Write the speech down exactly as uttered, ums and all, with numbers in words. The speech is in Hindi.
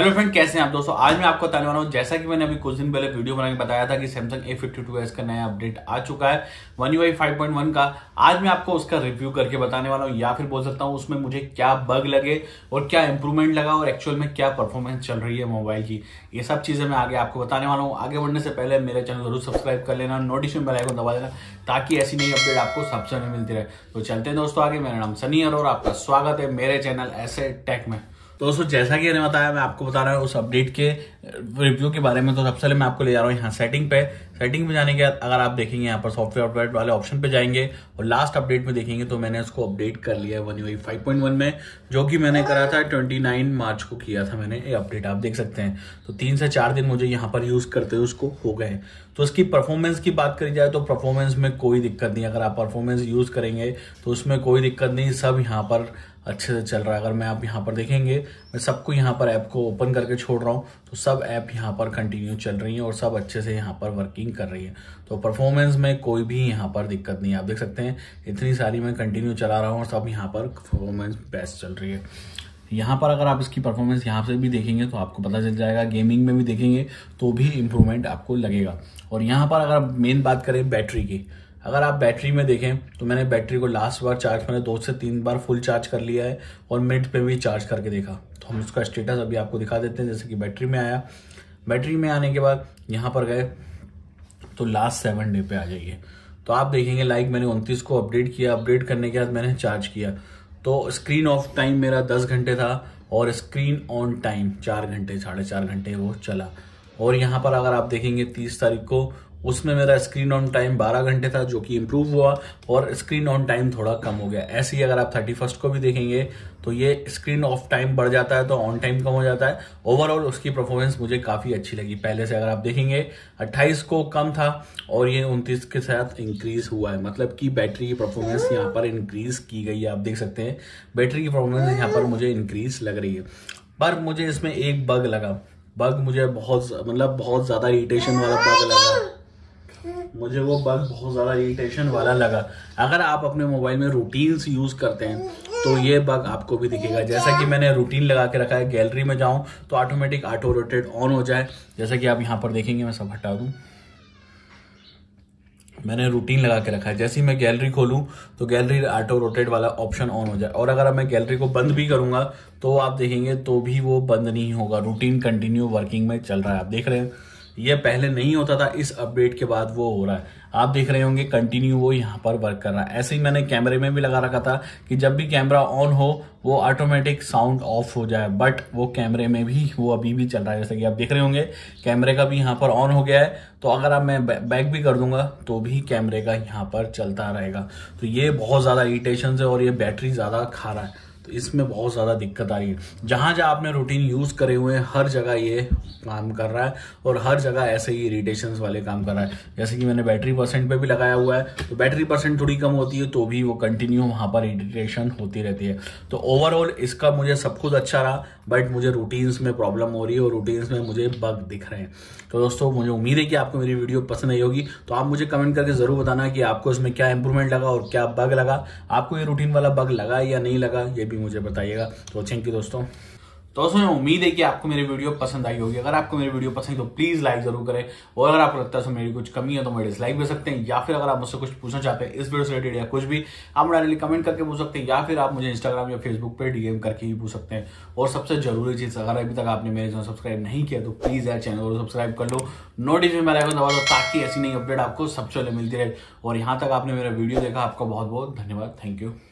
हेलो फ्रेंड, कैसे हैं आप दोस्तों। आज मैं आपको बताने वाला हूँ, जैसा कि मैंने अभी कुछ दिन पहले वीडियो बना के बताया था कि Samsung A fifty two S का नया अपडेट आ चुका है one U I five point one का। आज मैं आपको उसका रिव्यू करके बताने वाला हूँ, या फिर बोल सकता हूँ उसमें मुझे क्या बग लगे और क्या इंप्रूवमेंट लगा और एक्चुअल में क्या परफॉर्मेंस चल रही है मोबाइल की। ये सब चीज़ें मैं आगे आपको बताने वाला हूँ। आगे बढ़ने से पहले मेरे चैनल जरूर सब्सक्राइब कर लेना, नोटिफिकेशन बेल आइकन दबा देना ताकि ऐसी नई अपडेट आपको सबसे पहले मिलती रहे। तो चलते हैं दोस्तों आगे। मेरा नाम सनी और आपका स्वागत है मेरे चैनल एसए टेक में। दोस्तों जैसा कि मैंने बताया, मैं आपको बता रहा हूँ उस अपडेट के रिव्यू के बारे में। तो सबसे पहले मैं आपको ले जा रहा हूँ यहाँ सेटिंग पे। सेटिंग पे जाने के बाद अगर आप देखेंगे यहाँ पर सॉफ्टवेयर अपडेट वाले ऑप्शन पे जाएंगे और लास्ट अपडेट में देखेंगे तो मैंने उसको अपडेट कर लिया है one U I five point one में, जो कि मैंने करा था उनतीस मार्च को किया था मैंने ये अपडेट, आप देख सकते हैं। तो तीन से चार दिन मुझे यहाँ पर यूज़ करते हुए उसको हो गए। तो उसकी परफॉर्मेंस की बात करी जाए तो परफॉर्मेंस में कोई दिक्कत नहीं। अगर आप परफॉर्मेंस यूज़ करेंगे तो उसमें कोई दिक्कत नहीं, सब यहाँ पर अच्छे से चल रहा है। अगर मैं आप यहाँ पर देखेंगे, मैं सबको यहाँ पर ऐप को ओपन करके छोड़ रहा हूँ तो सब ऐप यहाँ पर कंटिन्यू चल रही है और सब अच्छे से यहाँ पर वर्किंग कर रही है। तो परफॉर्मेंस में कोई भी यहाँ पर दिक्कत नहीं है, आप देख सकते हैं। इतनी सारी मैं कंटिन्यू चला रहा हूँ और सब यहाँ पर परफॉर्मेंस बेस्ट चल रही है। यहाँ पर अगर आप इसकी परफॉर्मेंस यहाँ से भी देखेंगे तो आपको पता चल जाएगा, गेमिंग में भी देखेंगे तो भी इम्प्रूवमेंट आपको लगेगा। और यहाँ पर अगर आप मेन बात करें बैटरी की, अगर आप बैटरी में देखें तो मैंने बैटरी को लास्ट बार चार्ज मैंने दो से तीन बार फुल चार्ज कर लिया है और मिड पे भी चार्ज करके देखा। तो हम उसका स्टेटस अभी आपको दिखा देते हैं। जैसे कि बैटरी में आया, बैटरी में आने के बाद यहाँ पर गए तो लास्ट सेवन डे पे आ जाइए तो आप देखेंगे लाइक मैंने उनतीस को अपडेट किया, अपडेट करने के बाद मैंने चार्ज किया तो स्क्रीन ऑफ टाइम मेरा दस घंटे था और स्क्रीन ऑन टाइम चार घंटे साढ़े चार घंटे वो चला। और यहाँ पर अगर आप देखेंगे तीस तारीख को, उसमें मेरा स्क्रीन ऑन टाइम बारह घंटे था जो कि इम्प्रूव हुआ और स्क्रीन ऑन टाइम थोड़ा कम हो गया। ऐसे ही अगर आप थर्टी फर्स्ट को भी देखेंगे तो ये स्क्रीन ऑफ टाइम बढ़ जाता है तो ऑन टाइम कम हो जाता है। ओवरऑल उसकी परफॉर्मेंस मुझे काफ़ी अच्छी लगी पहले से। अगर आप देखेंगे अट्ठाईस को कम था और ये उनतीस के साथ इंक्रीज हुआ है, मतलब कि बैटरी की परफॉर्मेंस यहाँ पर इंक्रीज की गई है। आप देख सकते हैं बैटरी की परफॉर्मेंस यहाँ पर मुझे इंक्रीज लग रही है। पर मुझे इसमें एक बग लगा, बग मुझे बहुत मतलब बहुत ज़्यादा इरिटेशन वाला बग लगा, मुझे वो बग बहुत ज़्यादा इरिटेशन वाला लगा। अगर आप अपने मोबाइल में रूटीन्स यूज़ करते हैं तो ये बग आपको भी दिखेगा। जैसा कि मैंने रूटीन लगा के रखा है, गैलरी में जाऊं तो ऑटोमेटिक ऑटो रोटेट ऑन हो जाए। जैसा कि आप यहाँ पर देखेंगे, मैं सब हटा दूं, मैंने रूटीन लगा के रखा है। जैसे ही मैं गैलरी खोलूं तो गैलरी ऑटो रोटेट वाला ऑप्शन ऑन हो जाए। और अगर मैं गैलरी को बंद भी करूँगा तो आप देखेंगे तो भी वो बंद नहीं होगा, रूटीन कंटिन्यू वर्किंग में चल रहा है। आप देख रहे हैं यह पहले नहीं होता था, इस अपडेट के बाद वो हो रहा है। आप देख रहे होंगे कंटिन्यू वो यहाँ पर वर्क कर रहा है। ऐसे ही मैंने कैमरे में भी लगा रखा था कि जब भी कैमरा ऑन हो वो ऑटोमेटिक साउंड ऑफ हो जाए, बट वो कैमरे में भी वो अभी भी चल रहा है। जैसे कि आप देख रहे होंगे कैमरे का भी यहाँ पर ऑन हो गया है, तो अगर आप मैं बैक भी कर दूंगा तो भी कैमरे का यहाँ पर चलता रहेगा। तो ये बहुत ज़्यादा इरिटेशन है और ये बैटरी ज़्यादा खा रहा है, तो इसमें बहुत ज़्यादा दिक्कत आ रही है। जहाँ जहाँ आपने रूटीन यूज़ करे हुए हैं हर जगह ये काम कर रहा है और हर जगह ऐसे ही इरिटेशंस वाले काम कर रहा है। जैसे कि मैंने बैटरी परसेंट पे भी लगाया हुआ है, तो बैटरी परसेंट थोड़ी कम होती है तो भी वो कंटिन्यू वहाँ पर इरिटेशन होती रहती है। तो ओवरऑल इसका मुझे सब कुछ अच्छा रहा, बट मुझे रूटीन्स में प्रॉब्लम हो रही है और रूटीन्स में मुझे बग दिख रहे हैं। तो दोस्तों मुझे उम्मीद है कि आपको मेरी वीडियो पसंद आई होगी। तो आप मुझे कमेंट करके ज़रूर बताना कि आपको इसमें क्या इंप्रूवमेंट लगा और क्या बग लगा। आपको ये रूटीन वाला बग लगा या नहीं लगा, ये भी मुझे बताइएगा। तो थैंक यू दोस्तों। दोस्तों उम्मीद है कि आपको मेरी वीडियो पसंद आई होगी। अगर आपको मेरी वीडियो पसंद है तो प्लीज़ लाइक जरूर करें, और अगर आपको लगता है तो मेरी कुछ कमी है तो मेरे डिसलाइक भी सकते हैं, या फिर अगर आप मुझसे कुछ पूछना चाहते हैं इस वीडियो से रिलेटेड या कुछ भी, आप डायरेक्टली कमेंट करके पूछ सकते हैं, या फिर आप मुझे इंस्टाग्राम या फेसबुक पर डीएम करके भी पूछ सकते हैं। और सबसे जरूरी चीज़, अगर अभी तक आपने मेरे चैनल सब्सक्राइब नहीं किया तो प्लीज़ यार चैनल को सब्सक्राइब कर लो, नोटिफिकेशन बेल आइकन दबा दो ताकि ऐसी नई अपडेट आपको सबसे पहले मिलती रहे। और यहाँ तक आपने मेरा वीडियो देखा, आपका बहुत बहुत धन्यवाद। Thank you.